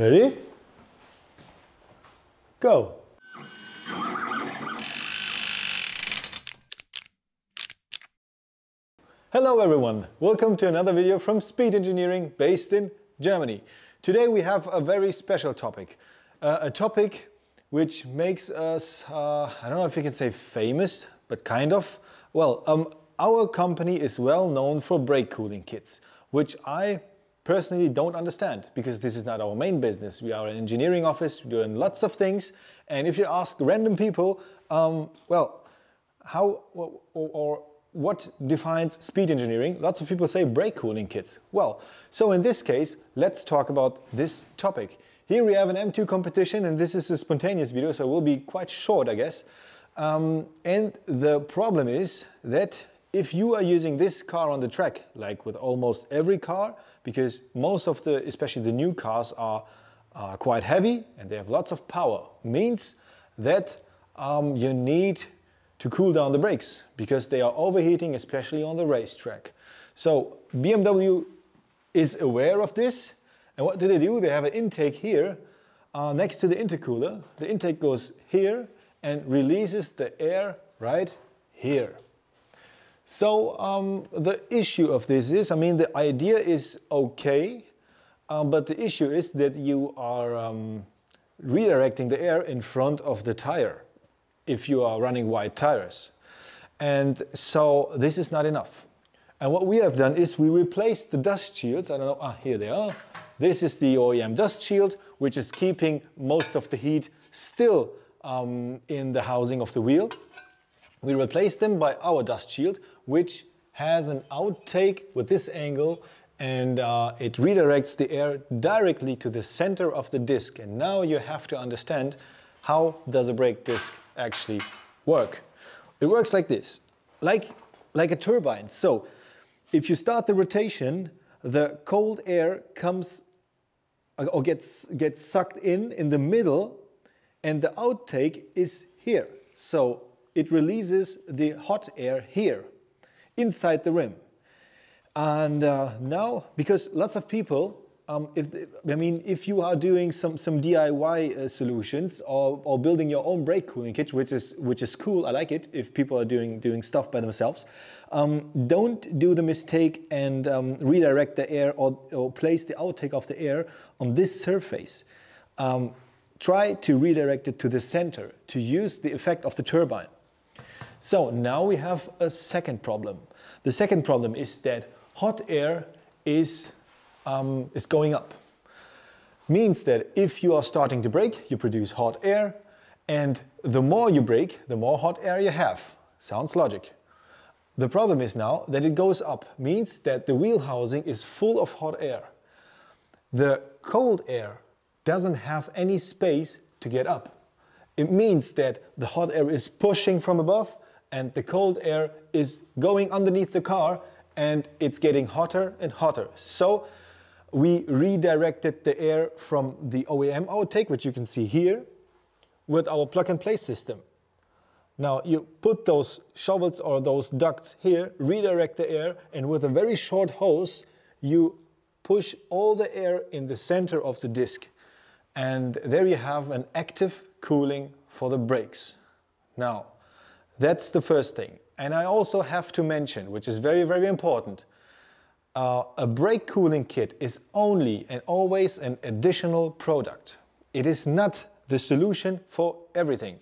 Ready? Go! Hello everyone! Welcome to another video from Speed Engineering based in Germany. Today we have a very special topic. A topic which makes us, I don't know if you can say famous, but kind of. Well, our company is well known for brake cooling kits, which I personally don't understand, because this is not our main business. We are an engineering office, we're doing lots of things, and if you ask random people, well, how or what defines speed engineering, lots of people say brake cooling kits. Well, so in this case, let's talk about this topic. Here we have an M2 competition, and this is a spontaneous video, so it will be quite short, I guess. And the problem is that if you are using this car on the track, like with almost every car, because most of the, especially the new cars, are quite heavy and they have lots of power, means that you need to cool down the brakes because they are overheating, especially on the racetrack. So BMW is aware of this, and what do? They have an intake here next to the intercooler. The intake goes here and releases the air right here. So the issue of this is, I mean, the idea is okay, but the issue is that you are redirecting the air in front of the tire if you are running wide tires. And so this is not enough. And what we have done is we replaced the dust shields. I don't know, here they are. This is the OEM dust shield, which is keeping most of the heat still in the housing of the wheel. We replace them by our dust shield, which has an outtake with this angle, and it redirects the air directly to the center of the disc. And now you have to understand, how does a brake disc actually work? It works like this, like a turbine. So if you start the rotation, the cold air comes or gets sucked in the middle, and the outtake is here. So it releases the hot air here, inside the rim. And now, because lots of people, if you are doing some DIY solutions or building your own brake cooling kit, which is cool, I like it, if people are doing stuff by themselves, don't do the mistake and redirect the air or place the outtake of the air on this surface. Try to redirect it to the center, to use the effect of the turbine. So now we have a second problem. The second problem is that hot air is going up. Means that if you are starting to brake, you produce hot air, and the more you brake, the more hot air you have. Sounds logic. The problem is now that it goes up, means that the wheel housing is full of hot air. The cold air doesn't have any space to get up. It means that the hot air is pushing from above and the cold air is going underneath the car, and it's getting hotter and hotter. So we redirected the air from the OEM outtake, which you can see here, with our plug-and-play system. Now you put those shovels or those ducts here, redirect the air, and with a very short hose you push all the air in the center of the disc. And there you have an active cooling for the brakes. Now, that's the first thing. And I also have to mention, which is very, very important, a brake cooling kit is only and always an additional product. It is not the solution for everything.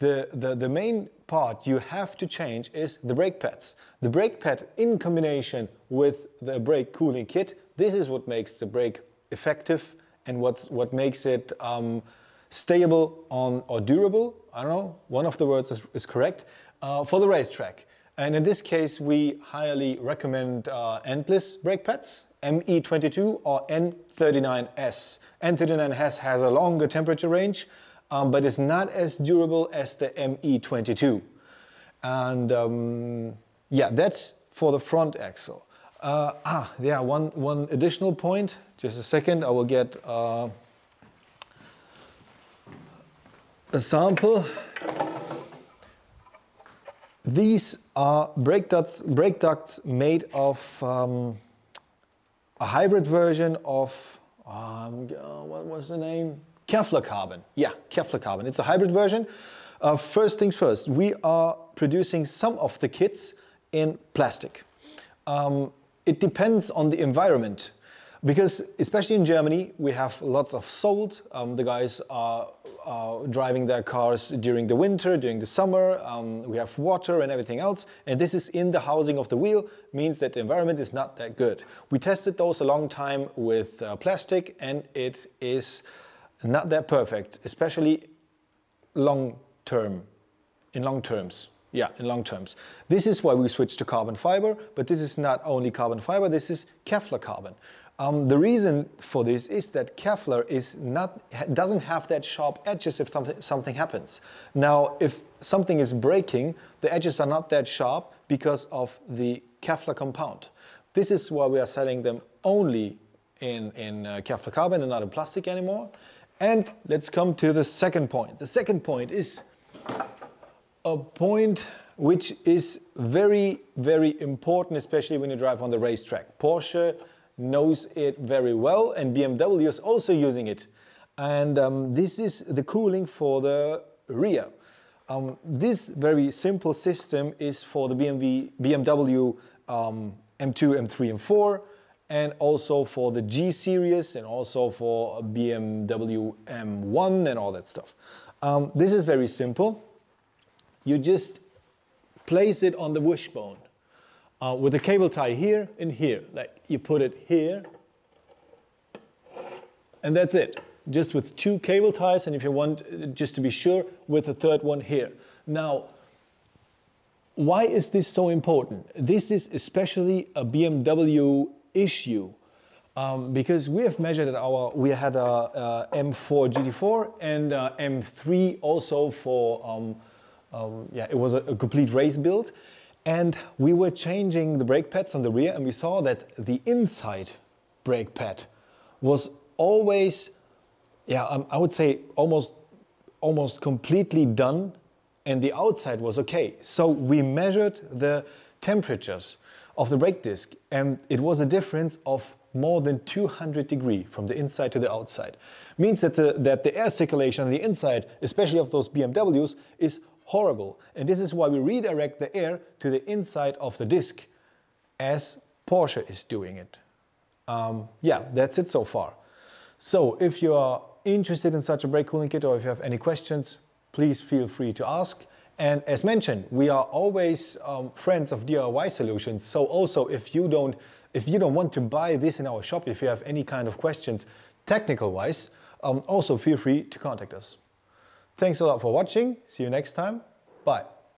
The main part you have to change is the brake pads. The brake pad in combination with the brake cooling kit, this is what makes the brake effective and what makes it stable on, or durable, I don't know, one of the words is correct, for the racetrack. And in this case, we highly recommend endless brake pads, ME22 or N39S. N39S has a longer temperature range, but it's not as durable as the ME22. And yeah, that's for the front axle. Yeah, one additional point, just a second, I will get a sample. These are brake ducts made of a hybrid version of, what was the name? Kevlar carbon. Yeah, Kevlar carbon. It's a hybrid version. First things first, we are producing some of the kits in plastic. It depends on the environment, because especially in Germany, we have lots of salt. The guys are driving their cars during the winter, during the summer. We have water and everything else. And this is in the housing of the wheel, means that the environment is not that good. We tested those a long time with plastic, and it is not that perfect, especially long term, in long terms. Yeah, in long terms. This is why we switched to carbon fiber, but this is not only carbon fiber, this is Kevlar carbon. The reason for this is that Kevlar is doesn't have that sharp edges if something happens. Now, if something is breaking, the edges are not that sharp because of the Kevlar compound. This is why we are selling them only in Kevlar carbon and not in plastic anymore. And let's come to the second point. The second point is a point which is very, very important, especially when you drive on the racetrack. Porsche knows it very well, and BMW is also using it. And this is the cooling for the rear. This very simple system is for the BMW M2, M3, M4, and also for the G-series, and also for BMW M1 and all that stuff. This is very simple. You just place it on the wishbone with a cable tie here and here. Like you put it here, and that's it. Just with two cable ties, and if you want, just to be sure, with a third one here. Now, why is this so important? This is especially a BMW issue. Because we have measured we had a M4 GT4 and M3 also for yeah, it was a complete race build, and we were changing the brake pads on the rear, and we saw that the inside brake pad was always, yeah, I would say almost completely done, and the outside was okay. So we measured the temperatures of the brake disc, and it was a difference of more than 200 degrees from the inside to the outside. Means that the air circulation on the inside, especially of those BMWs, is horrible, and this is why we redirect the air to the inside of the disc, as Porsche is doing it. Yeah, that's it so far. So if you are interested in such a brake cooling kit, or if you have any questions, please feel free to ask. And as mentioned, we are always friends of DIY solutions. So also, if you don't want to buy this in our shop, if you have any kind of questions, technical wise, also feel free to contact us. Thanks a lot for watching. See you next time. Bye.